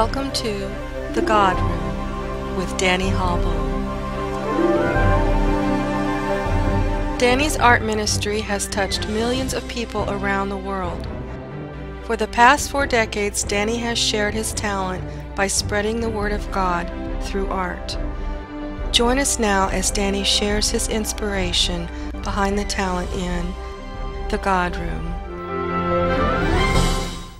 Welcome to The God Room with Danny Hahlbohm. Danny's art ministry has touched millions of people around the world. For the past 4 decades, Danny has shared his talent by spreading the Word of God through art. Join us now as Danny shares his inspiration behind the talent in The God Room.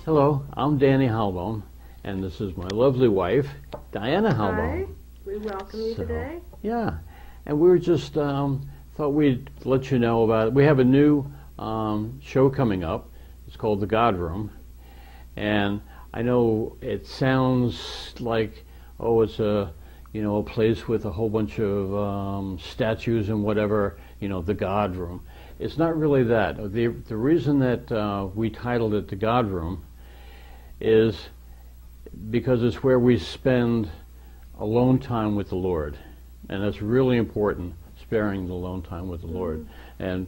Hello, I'm Danny Hahlbohm, and this is my lovely wife, Diana Hahlbohm. Hi, we welcome you today. Yeah, and we were just thought we'd let you know about it. We have a new show coming up. It's called The God Room, and I know it sounds like, oh, it's a, you know, a place with a whole bunch of statues and whatever, you know, the God Room. It's not really that. The reason that we titled it The God Room is because it's where we spend alone time with the Lord, and that's really important, sparing the alone time with the Lord. And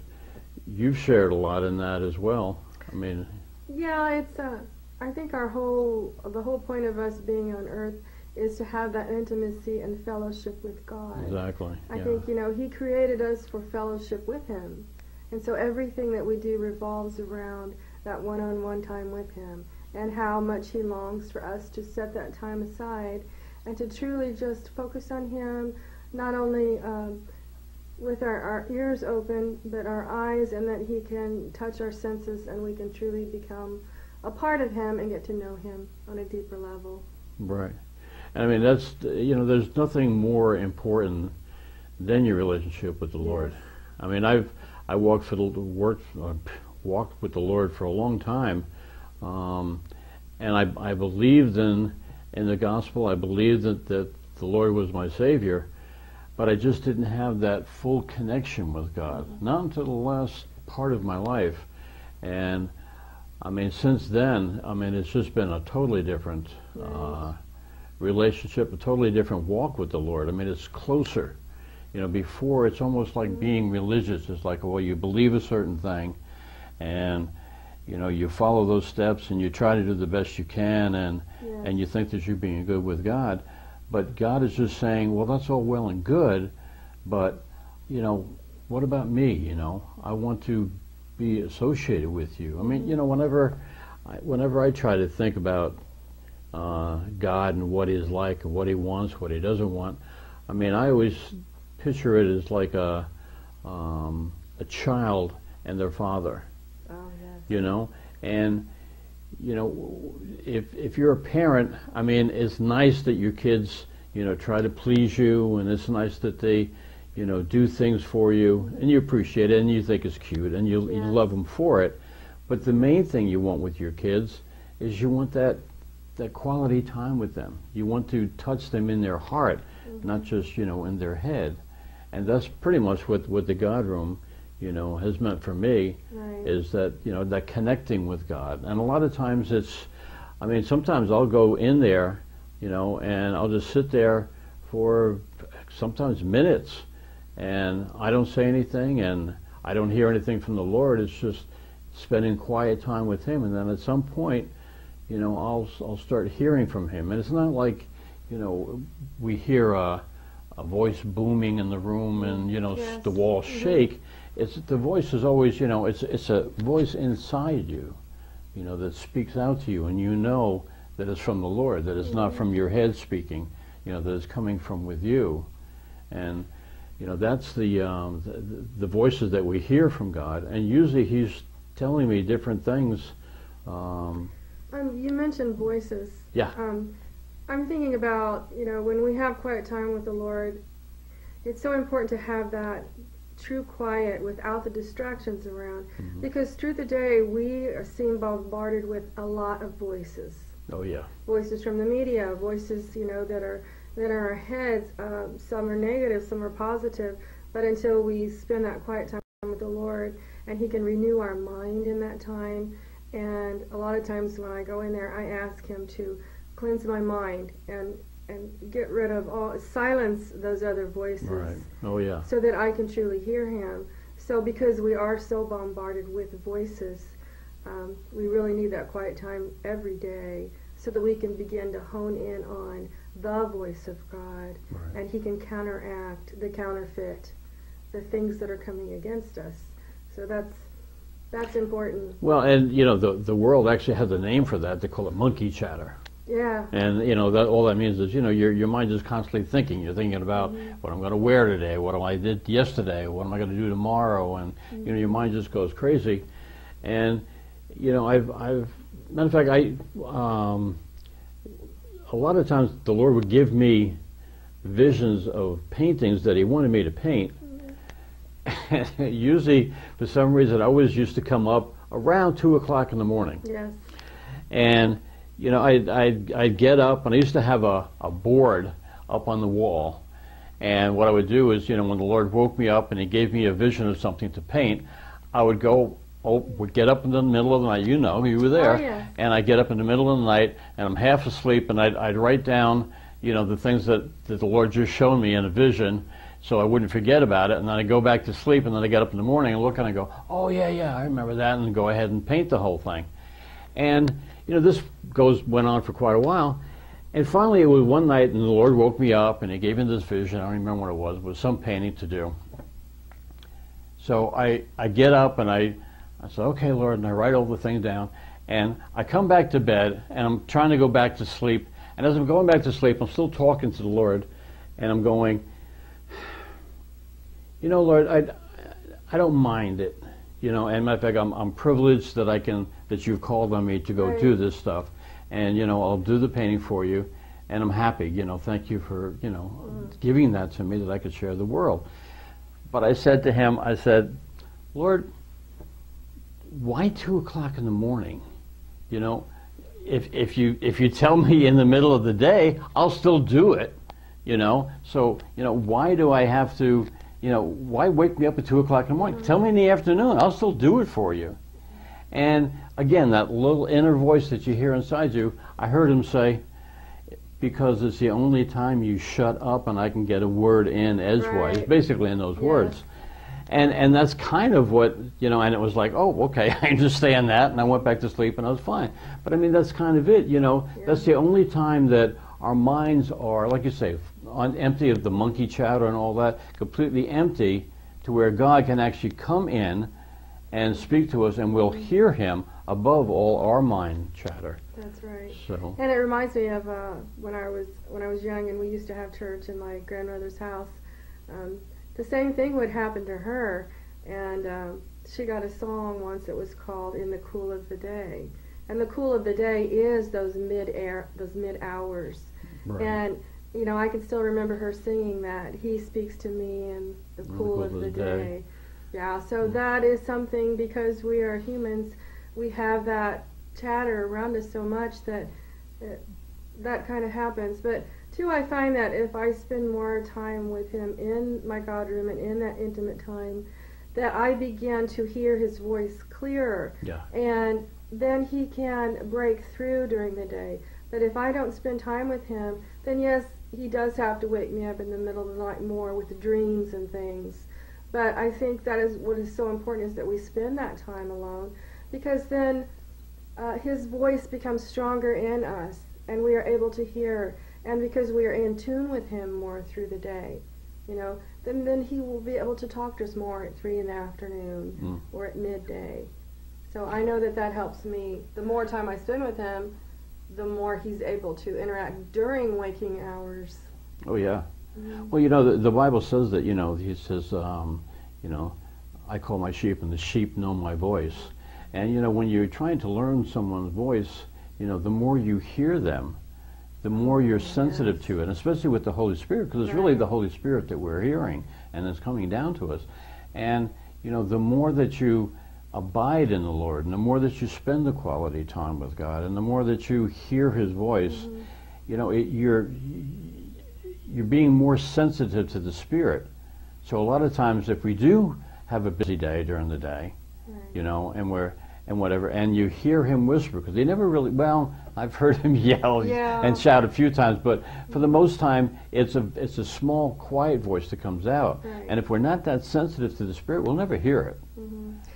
you've shared a lot in that as well. I mean, yeah, it's I think the whole point of us being on earth is to have that intimacy and fellowship with God. Exactly. I think, you know, He created us for fellowship with Him. And so everything that we do revolves around that one-on-one time with Him, and how much He longs for us to set that time aside and to truly just focus on Him, not only with our ears open, but our eyes, and that He can touch our senses and we can truly become a part of Him and get to know Him on a deeper level. Right. I mean, that's, you know, there's nothing more important than your relationship with the Lord. I mean, I walked with the Lord for a long time, and I believed in the gospel. I believed that the Lord was my Savior, but I just didn't have that full connection with God, not until the last part of my life. And I mean, since then, I mean, it's just been a totally different relationship, a totally different walk with the Lord. I mean, it's closer. You know, before it's almost like being religious. It's like, well, you believe a certain thing, and you know, you follow those steps, and you try to do the best you can, and you think that you're being good with God, but God is just saying, well, that's all well and good, but you know, what about me? You know, I want to be associated with you. I mean, you know, whenever I try to think about God and what He's like and what He wants, what He doesn't want, I mean, I always picture it as like a child and their father. Oh, yes. You know, and you know, if you're a parent, I mean, it's nice that your kids, you know, try to please you, and it's nice that they, you know, do things for you, and you appreciate it, and you think it's cute, and you love them for it. But the main thing you want with your kids is you want that quality time with them. You want to touch them in their heart, not just, you know, in their head. And that's pretty much what the God Room, you know, has meant for me, is that, you know, that connecting with God. And a lot of times it's, I mean, sometimes I'll go in there, you know, and I'll just sit there for sometimes minutes, and I don't say anything, and I don't hear anything from the Lord. It's just spending quiet time with Him, and then at some point, you know, I'll start hearing from Him. And it's not like, you know, we hear a voice booming in the room and, you know, the walls shake. It's, the voice is always, you know, it's a voice inside you, you know, that speaks out to you, and you know that it's from the Lord, that it's not from your head speaking, you know, that it's coming from with you. And, you know, that's the voices that we hear from God, and usually He's telling me different things. You mentioned voices. Yeah. I'm thinking about, you know, when we have quiet time with the Lord, it's so important to have that true quiet without the distractions around. Because through the day, we seem bombarded with a lot of voices. Oh, yeah. Voices from the media, voices, you know, that are in our heads. Some are negative, some are positive. But until we spend that quiet time with the Lord, and He can renew our mind in that time. And a lot of times when I go in there, I ask Him to cleanse my mind and get rid of silence those other voices. Right. Oh, yeah. So that I can truly hear Him. So because we are so bombarded with voices, we really need that quiet time every day so that we can begin to hone in on the voice of God, right, and he can counteract the counterfeit, the things that are coming against us. So that's important. Well, and you know, the world actually has a name for that. They call it monkey chatter. Yeah. And you know, that all that means is, you know, your mind is constantly thinking. You're thinking about what I'm going to wear today, what I did yesterday, what am I going to do tomorrow, and you know, your mind just goes crazy. And you know, matter of fact, a lot of times the Lord would give me visions of paintings that he wanted me to paint. And usually, for some reason, I always used to come up around 2 o'clock in the morning. Yes. And you know, I'd get up, and I used to have a board up on the wall. And what I would do is, you know, when the Lord woke me up and he gave me a vision of something to paint, I would go, would get up in the middle of the night. You know, you were there. Oh, yeah. And I get up in the middle of the night, and I'm half asleep, and I'd write down, you know, the things that the Lord just showed me in a vision, so I wouldn't forget about it. And then I go back to sleep, and then I get up in the morning and look, and I go, oh yeah, yeah, I remember that, and go ahead and paint the whole thing. And you know, this went on for quite a while, and finally it was one night, and the Lord woke me up, and he gave me this vision. I don't remember what it was some painting to do. So I get up, and I said, okay, Lord, and I write all the things down, and I come back to bed, and I'm trying to go back to sleep, and as I'm going back to sleep, I'm still talking to the Lord, and I'm going, you know, Lord, I don't mind it, you know, and matter of fact, I'm privileged that that you've called on me to go do this stuff, and you know, I'll do the painting for you, and I'm happy, you know, thank you for, you know, giving that to me that I could share the world. But I said to him, I said, Lord, why 2 o'clock in the morning? You know, if you tell me in the middle of the day, I'll still do it, you know, so, you know, why do I have to, you know, why wake me up at 2 o'clock in the morning? Tell me in the afternoon, I'll still do it for you. And again, that little inner voice that you hear inside you, I heard him say, because it's the only time you shut up and I can get a word in edgewise, basically in those words. And that's kind of what, you know, and it was like, oh, okay, I understand that, and I went back to sleep and I was fine. But I mean, that's kind of it, you know, that's the only time that our minds are, like you say, on empty of the monkey chatter and all that, completely empty, to where God can actually come in and speak to us, and we'll hear him above all our mind chatter. That's right. So. And it reminds me of when I was young, and we used to have church in my grandmother's house. The same thing would happen to her, and she got a song once that was called "In the Cool of the Day," and the cool of the day is those mid hours, and you know, I can still remember her singing that. He speaks to me in the cool of the day. Yeah, so that is something, because we are humans, we have that chatter around us so much that that kind of happens. But too, I find that if I spend more time with him in my God room and in that intimate time, that I begin to hear his voice clearer. Yeah. And then he can break through during the day. But if I don't spend time with him, then yes, he does have to wake me up in the middle of the night more with dreams and things. But I think that is what is so important, is that we spend that time alone, because then his voice becomes stronger in us, and we are able to hear, and because we are in tune with him more through the day, you know, then he will be able to talk to us more at 3 in the afternoon or at midday. So I know that that helps me. The more time I spend with him, the more he's able to interact during waking hours. Oh yeah. Well, you know, the Bible says that, you know, he says, you know, I call my sheep and the sheep know my voice. And, you know, when you're trying to learn someone's voice, you know, the more you hear them, the more you're sensitive to it, especially with the Holy Spirit, because it's really the Holy Spirit that we're hearing and it's coming down to us. And, you know, the more that you abide in the Lord, and the more that you spend the quality time with God, and the more that you hear his voice, you know, you're being more sensitive to the Spirit. So a lot of times, if we do have a busy day during the day, you know, and whatever, and you hear him whisper, because he never really, well, I've heard him yell and shout a few times, but for the most time, it's a small, quiet voice that comes out. And if we're not that sensitive to the Spirit, we'll never hear it.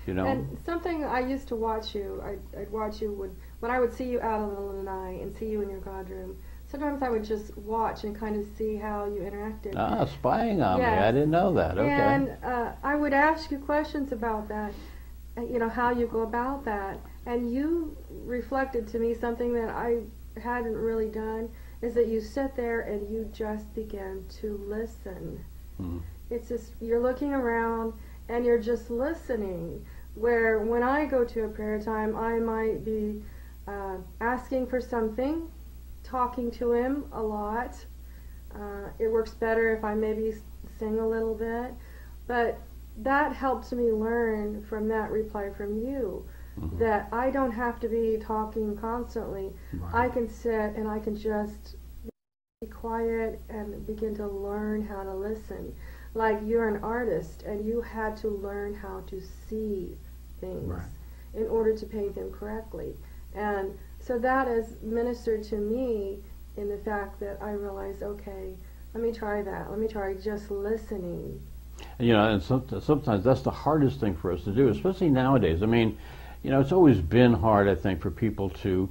You know. And something I used to watch you, I'd watch you when I would see you out in the middle of the night and see you in your God room, sometimes I would just watch and kind of see how you interacted. Ah, spying on me. I didn't know that. Okay. And I would ask you questions about that, you know, how you go about that. And you reflected to me something that I hadn't really done, is that you sit there and you just begin to listen. Mm. It's just, you're looking around and you're just listening. Where when I go to a prayer time, I might be asking for something, talking to him a lot. It works better if I maybe sing a little bit, but that helps me learn from that reply from you, mm-hmm. that I don't have to be talking constantly. Right. I can sit and I can just be quiet and begin to learn how to listen. Like, you're an artist and you had to learn how to see things, right. in order to paint them correctly. And so that has ministered to me in the fact that I realized, okay, let me try that. Let me try just listening. You know, and sometimes that's the hardest thing for us to do, especially nowadays. I mean, you know, it's always been hard, I think, for people to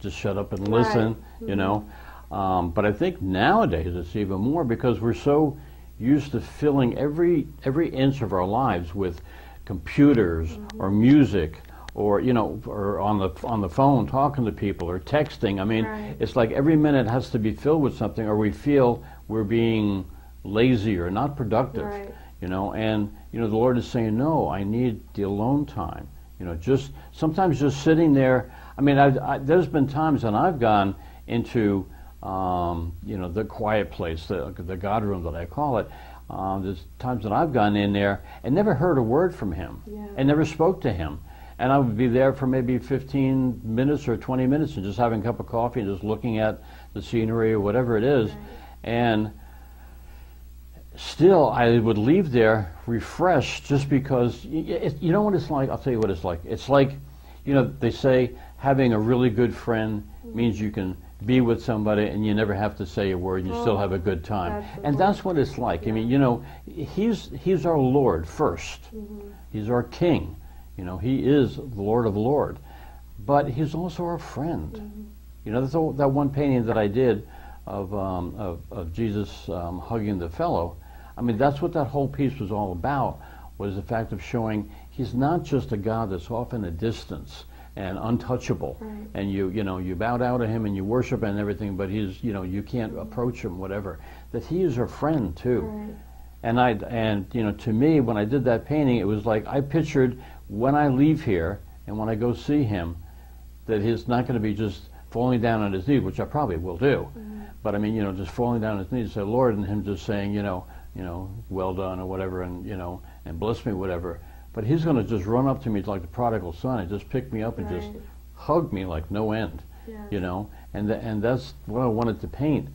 just shut up and listen, right. you know. But I think nowadays it's even more because we're so used to filling every inch of our lives with computers, mm-hmm. or music, or, you know, or on the phone talking to people, or texting. I mean, right. it's like every minute has to be filled with something, or we feel we're being lazy or not productive, right. you know. And, you know, the Lord is saying, no, I need the alone time. You know, just sometimes just sitting there. I mean, there's been times when I've gone into you know, the quiet place, the God room that I call it. There's times that I've gone in there and never heard a word from him, yeah. and never spoke to him, and I would be there for maybe 15 minutes or 20 minutes and just having a cup of coffee and just looking at the scenery or whatever it is, right. and still I would leave there refreshed, just because you know what it's like. I'll tell you what it's like. It's like, you know, they say having a really good friend, mm-hmm. means you can be with somebody and you never have to say a word, you still have a good time. Absolutely. And that's what it's like. Yeah. I mean, you know, he's our Lord first. Mm-hmm. He's our King. You know, he is the Lord of Lords. But he's also our friend. Mm-hmm. You know, that one painting that I did of Jesus hugging the fellow, I mean, that's what that whole piece was all about, was the fact of showing he's not just a God that's off in a distance and untouchable, right. and you bow down to him and you worship and everything, but he's, you know, you can't mm-hmm. approach him, whatever. That he is a friend too, right. and you know, to me, when I did that painting, it was like I pictured when I leave here and when I go see him, that he's not going to be just falling down on his knees, which I probably will do, mm-hmm. but I mean, you know, just falling down on his knees and say, Lord, and him just saying, you know, well done or whatever, and you know, and bless me, whatever. But he's going to just run up to me like the prodigal son and just pick me up and right. just hug me like no end, yeah. you know. And that's what I wanted to paint.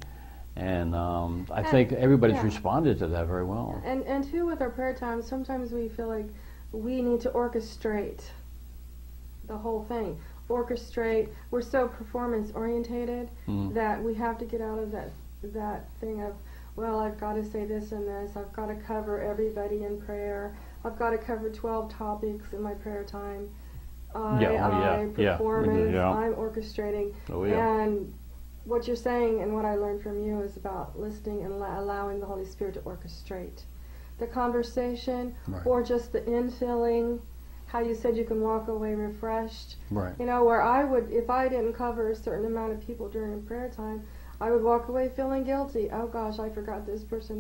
And I think everybody's yeah. responded to that very well. Yeah. And too, with our prayer time, sometimes we feel like we need to orchestrate the whole thing. We're so performance orientated, mm. that we have to get out of that thing of, well, I've got to say this and this. I've got to cover everybody in prayer. I've got to cover 12 topics in my prayer time. Performance, I'm orchestrating. Oh, yeah. And what you're saying and what I learned from you is about listening and allowing the Holy Spirit to orchestrate the conversation, right. or just the infilling, how you said you can walk away refreshed. Right. You know, where I would, if I didn't cover a certain amount of people during prayer time, I would walk away feeling guilty. Oh gosh, I forgot this person.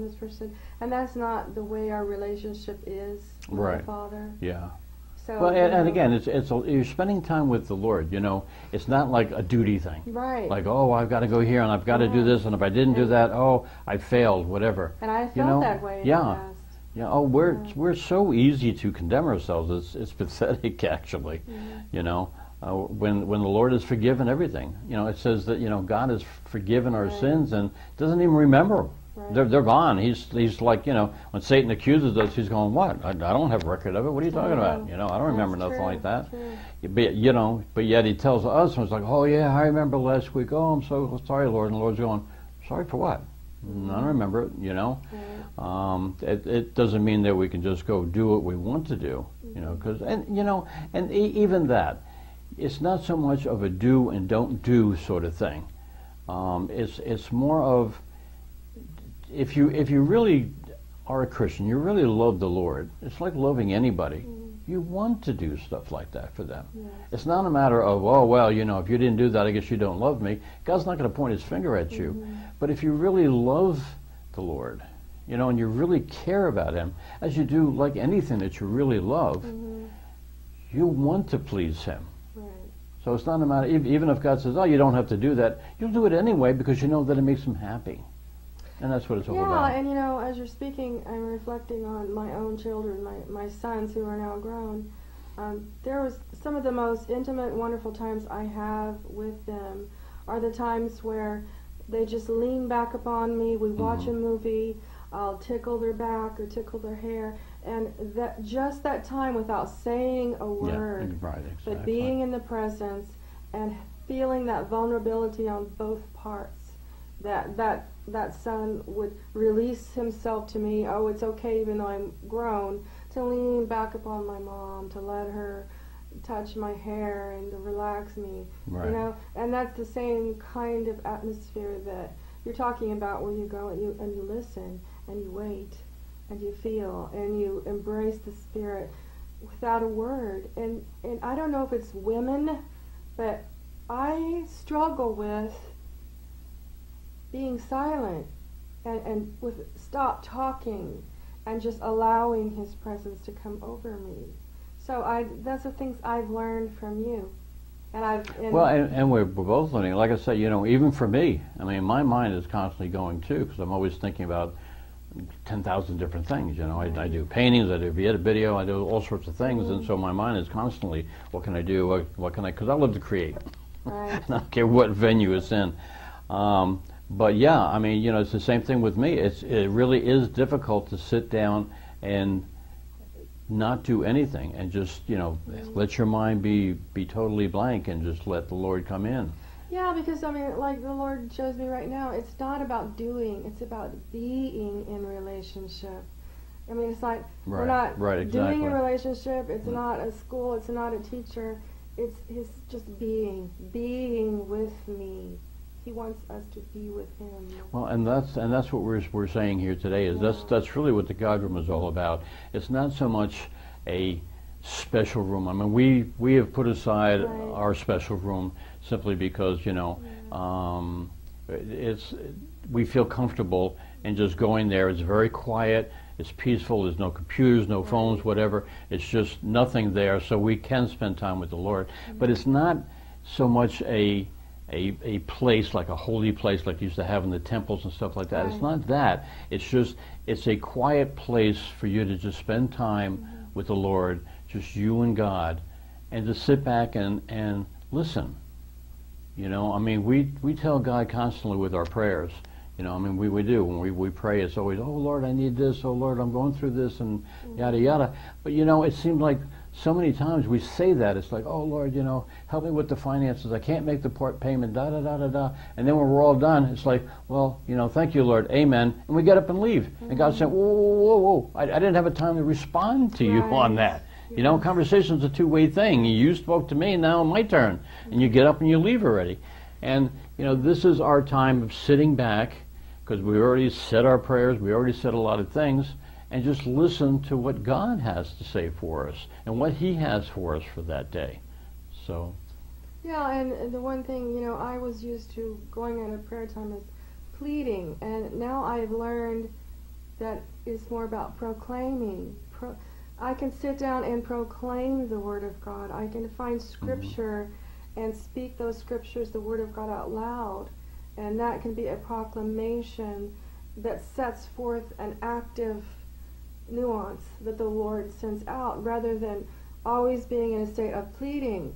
And that's not the way our relationship is with right. the Father. Yeah. So, well, and again, you're spending time with the Lord, you know. It's not like a duty thing. Right. Like, oh, I've got to go here and I've got yeah. to do this, and if I didn't do that, oh, I failed, whatever. And I felt that way in the past. Yeah. Oh, we're so easy to condemn ourselves. It's pathetic, actually, you know. When the Lord has forgiven everything, you know, it says that, you know, God has forgiven our right. sins and doesn't even remember them. Right. They're gone. He's like, you know, when Satan accuses us, he's going, what? I don't have a record of it. What are you talking about? You know, I don't remember nothing like that. But, you know, but yet he tells us, and it's like, oh yeah, I remember last week. Oh, I'm so sorry, Lord. And the Lord's going, sorry for what? Mm-hmm. I don't remember it, you know. Right. It doesn't mean that we can just go do what we want to do, you know, because, and, you know, and even that. it's not so much of a do and don't do sort of thing. It's more of, if you really are a Christian, you really love the Lord, it's like loving anybody. You want to do stuff like that for them. Yes. It's not a matter of, oh, well, you know, if you didn't do that, I guess you don't love me. God's not going to point his finger at you. But if you really love the Lord, you know, and you really care about him, as you do like anything that you really love, you want to please him. So it's not a matter, even if God says, oh, you don't have to do that, you'll do it anyway because you know that it makes him happy. And that's what it's all about. Yeah, and you know, as you're speaking, I'm reflecting on my own children, my sons who are now grown. There was some of the most intimate, wonderful times I have with them are the times where they just lean back upon me, we watch a movie, I'll tickle their back or tickle their hair. And that, just that time without saying a word, but being in the presence and feeling that vulnerability on both parts, that son would release himself to me. Oh, it's okay, even though I'm grown, to lean back upon my mom, to let her touch my hair and to relax me. You know, and that's the same kind of atmosphere that you're talking about, where you go and you listen and you wait. And you feel and you embrace the Spirit without a word. And I don't know if it's women, but I struggle with being silent and with stop talking and just allowing his presence to come over me. So that's the things I've learned from you. And we're both learning. Like I said, you know, even for me, I mean, my mind is constantly going too, because I'm always thinking about 10,000 different things, you know. I do paintings, I do video, I do all sorts of things, and so my mind is constantly, what can I do, what can I, because I love to create. I don't care what venue it's in. But yeah, I mean, you know, it's the same thing with me. It really is difficult to sit down and not do anything and just, you know, let your mind be totally blank and just let the Lord come in. Yeah, because I mean, like the Lord shows me right now, it's not about doing, it's about being in relationship. I mean, it's like we're not doing a relationship, it's not a school, it's not a teacher, it's just being with me. He wants us to be with him. Well, and that's what we're saying here today, is that's really what the God Room is all about. It's not so much a special room. I mean, we have put aside our special room simply because, you know, we feel comfortable in just going there. It's very quiet, it's peaceful, there's no computers, no phones, whatever. It's just nothing there, so we can spend time with the Lord. But it's not so much a place, like a holy place like you used to have in the temples and stuff like that. It's not that. It's just, it's a quiet place for you to just spend time with the Lord, just you and God, and just sit back and listen. You know, I mean, we tell God constantly with our prayers. You know, I mean, we do. When we pray, it's always, oh, Lord, I need this. Oh, Lord, I'm going through this, and yada, yada. But, you know, it seems like so many times we say that. It's like, oh, Lord, you know, help me with the finances. I can't make the part payment, da, da, da, da, da. And then when we're all done, it's like, well, you know, thank you, Lord, amen. And we get up and leave. And God said, whoa, whoa, whoa, whoa. I didn't have a time to respond to you on that. You know, conversation's a two-way thing. You spoke to me, now my turn. And you get up and you leave already. And, you know, this is our time of sitting back, because we already said our prayers, we already said a lot of things, and just listen to what God has to say for us and what he has for us for that day. So. Yeah, and the one thing, you know, I was used to going at a prayer time is pleading. And now I've learned that it's more about proclaiming. I can sit down and proclaim the Word of God. I can find Scripture and speak those Scriptures, the Word of God, out loud. And that can be a proclamation that sets forth an active nuance that the Lord sends out, rather than always being in a state of pleading.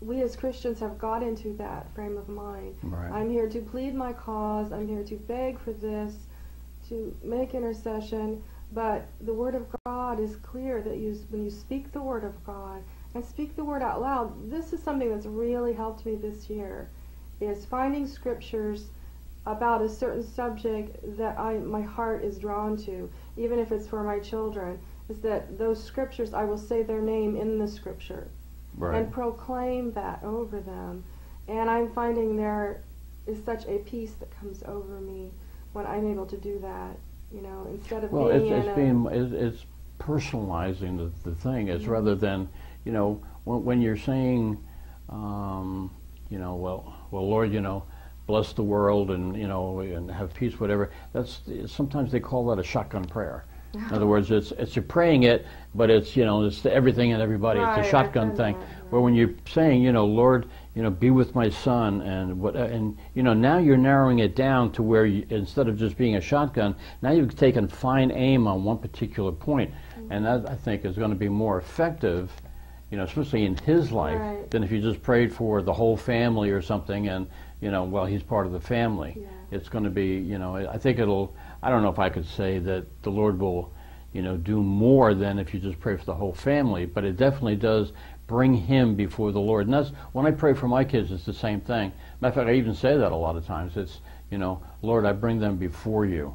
We as Christians have got into that frame of mind. I'm here to plead my cause. I'm here to beg for this, to make intercession. But the Word of God is clear that when you speak the Word of God and speak the Word out loud, this is something that's really helped me this year, is finding Scriptures about a certain subject that my heart is drawn to, even if it's for my children, is that those Scriptures, I will say their name in the Scripture. right. and proclaim that over them. And I'm finding there is such a peace that comes over me when I'm able to do that, you know, instead of it's personalizing the thing. It's mm-hmm. rather than, you know, when you're saying, you know, well, Lord, you know, bless the world and, you know, and have peace, whatever. That's, sometimes they call that a shotgun prayer. In other words, it's you're praying it, but it's, you know, it's to everything and everybody. Right, it's a shotgun thing. That, right. Where when you're saying, you know, Lord, you know, be with my son, and what, and you know, now you're narrowing it down to where you, instead of just being a shotgun, now you've taken fine aim on one particular point, mm-hmm. and that I think is going to be more effective, you know, especially in his life, right. than if you just prayed for the whole family or something, and you know, well, he's part of the family. Yeah. It's going to be, you know, I think it'll. I don't know if I could say that the Lord will, you know, do more than if you just pray for the whole family, but it definitely does bring him before the Lord. And that's, when I pray for my kids, it's the same thing. Matter of fact, I even say that a lot of times. It's, you know, Lord, I bring them before you.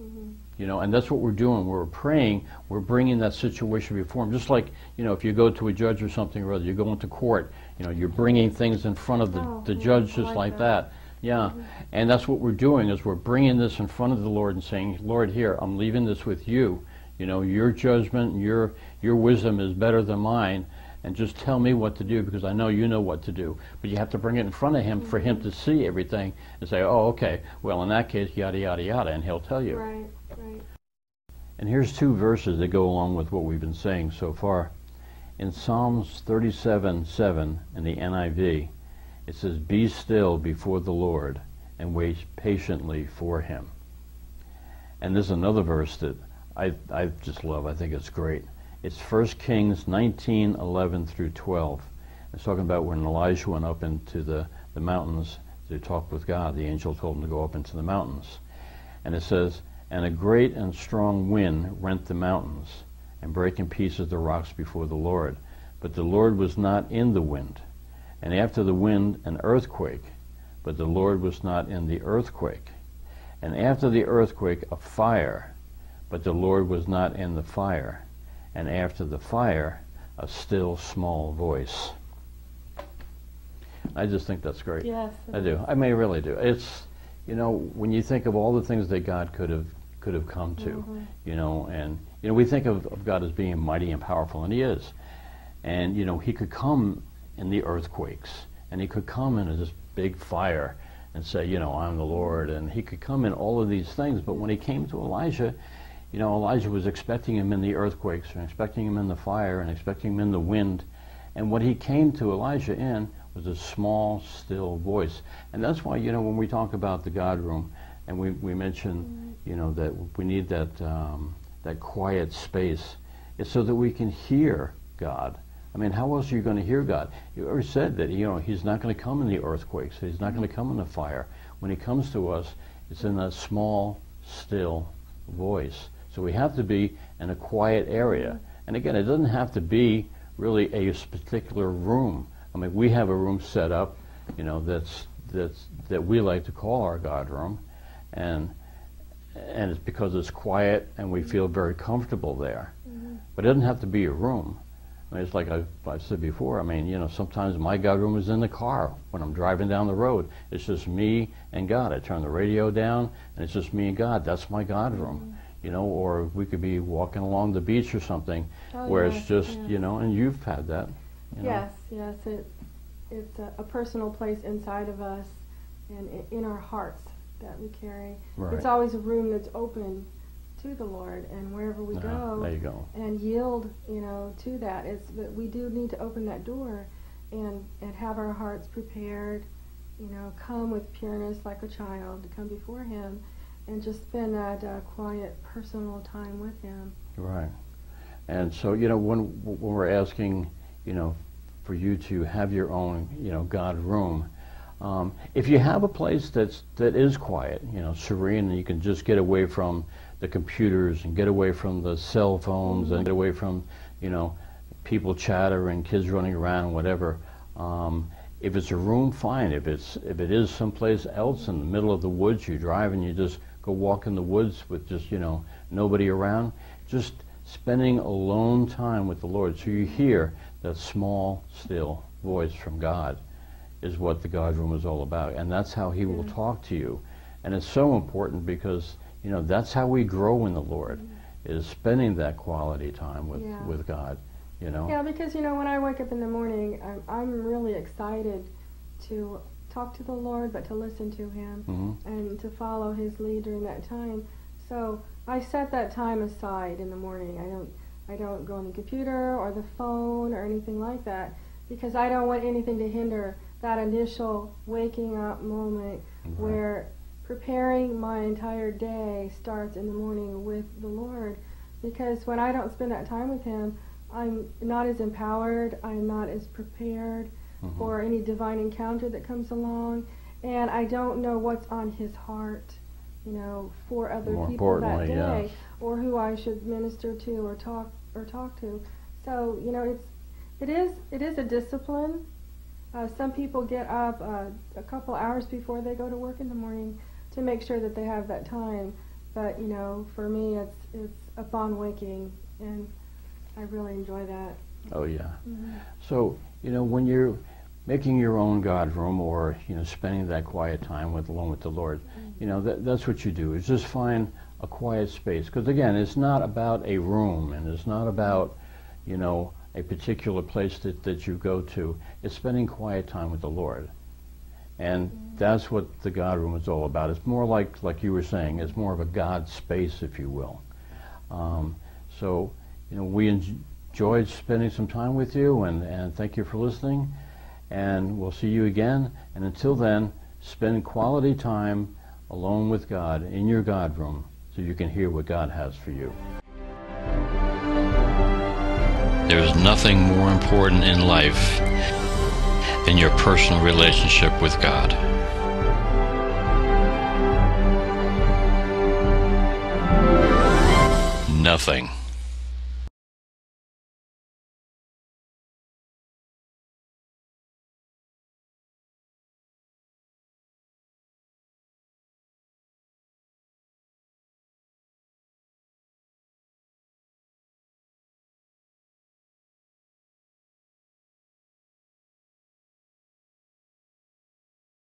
Mm-hmm. You know, and that's what we're doing. We're praying, we're bringing that situation before him. Just like, you know, if you go to a judge or something or other, you go into court, you know, you're bringing things in front of the judge, just like that. Yeah, and that's what we're doing, is we're bringing this in front of the Lord and saying, Lord, here, I'm leaving this with you. You know, your judgment, your wisdom is better than mine, and just tell me what to do, because I know you know what to do. But you have to bring it in front of him mm-hmm. for him to see everything and say, oh, okay, well, in that case, yada, yada, yada, and he'll tell you. Right, right. And here's two verses that go along with what we've been saying so far. In Psalms 37:7 in the NIV, it says, be still before the Lord and wait patiently for him. And there's another verse that I just love. I think it's great. It's 1 Kings 19:11 through 12. It's talking about when Elijah went up into the mountains to talk with God. The angel told him to go up into the mountains. And it says, and a great and strong wind rent the mountains and brake in pieces the rocks before the Lord. But the Lord was not in the wind. And after the wind, an earthquake, but the Lord was not in the earthquake. And after the earthquake, a fire, but the Lord was not in the fire. And after the fire, a still small voice. I just think that's great. Yes. I do. I mean, I really do. It's, you know, when you think of all the things that God could have come to, mm-hmm. you know, and, you know, we think of God as being mighty and powerful, and he is. And, you know, he could come in the earthquakes, and he could come in this big fire and say, you know, I'm the Lord, and he could come in all of these things. But when he came to Elijah, you know, Elijah was expecting him in the earthquakes, and expecting him in the fire, and expecting him in the wind. And what he came to Elijah in was a small, still voice. And that's why, you know, when we talk about the God room, and we mention, you know, that we need that, that quiet space, it's so that we can hear God. I mean, how else are you going to hear God? You already said that, you know, he's not going to come in the earthquakes. He's not going to come in the fire. When he comes to us, it's in that small, still voice. So we have to be in a quiet area. And again, it doesn't have to be really a particular room. I mean, we have a room set up, you know, that we like to call our God room. And it's because it's quiet and we feel very comfortable there. Mm-hmm. But it doesn't have to be a room. It's like I've said before, I mean, you know, sometimes my God room is in the car when I'm driving down the road. It's just me and God. I turn the radio down, and it's just me and God. That's my God room, mm-hmm. you know, or we could be walking along the beach or something where yes, it's just, yeah. you know, and you've had that. You yes, know. Yes, it's a personal place inside of us and in our hearts that we carry. Right. It's always a room that's open to the Lord, and wherever we go, there you go, and yield, you know, to that. It's that we do need to open that door and have our hearts prepared, you know, come with pureness like a child, to come before him and just spend that quiet personal time with him. Right. And so, you know, when we're asking, you know, for you to have your own, you know, God room, if you have a place that is quiet, you know, serene, and you can just get away from the computers and get away from the cell phones and get away from, you know, people chatter and kids running around and whatever. If it's a room, fine. If it is someplace else in the middle of the woods, you drive and you just go walk in the woods with just, you know, nobody around, just spending alone time with the Lord. So you hear that small, still voice from God is what the God Room is all about. And that's how he will talk to you. And it's so important because, you know, that's how we grow in the Lord, is spending that quality time with God, you know. Yeah, because, you know, when I wake up in the morning, I'm really excited to talk to the Lord, but to listen to him and to follow his lead during that time. So I set that time aside in the morning. I don't go on the computer or the phone or anything like that, because I don't want anything to hinder that initial waking up moment where preparing my entire day starts in the morning with the Lord. Because when I don't spend that time with him, I'm not as empowered, I'm not as prepared for any divine encounter that comes along, and I don't know what's on his heart, you know, for other people that day, or who I should minister to or talk to. So, you know, it is a discipline. Some people get up a couple hours before they go to work in the morning to make sure that they have that time. But, you know, for me, it's upon waking, and I really enjoy that. Oh yeah. So, you know, when you're making your own God room, or, you know, spending that quiet time alone with the Lord, you know, that's what you do, is just find a quiet space. Because again, it's not about a room, and it's not about, you know, a particular place that you go to. It's spending quiet time with the Lord. And that's what the God Room is all about. It's more like you were saying, it's more of a God space, if you will. So, you know, we enjoyed spending some time with you, and thank you for listening. And we'll see you again. And until then, spend quality time alone with God in your God Room so you can hear what God has for you. There's nothing more important in life than your personal relationship with God. Nothing.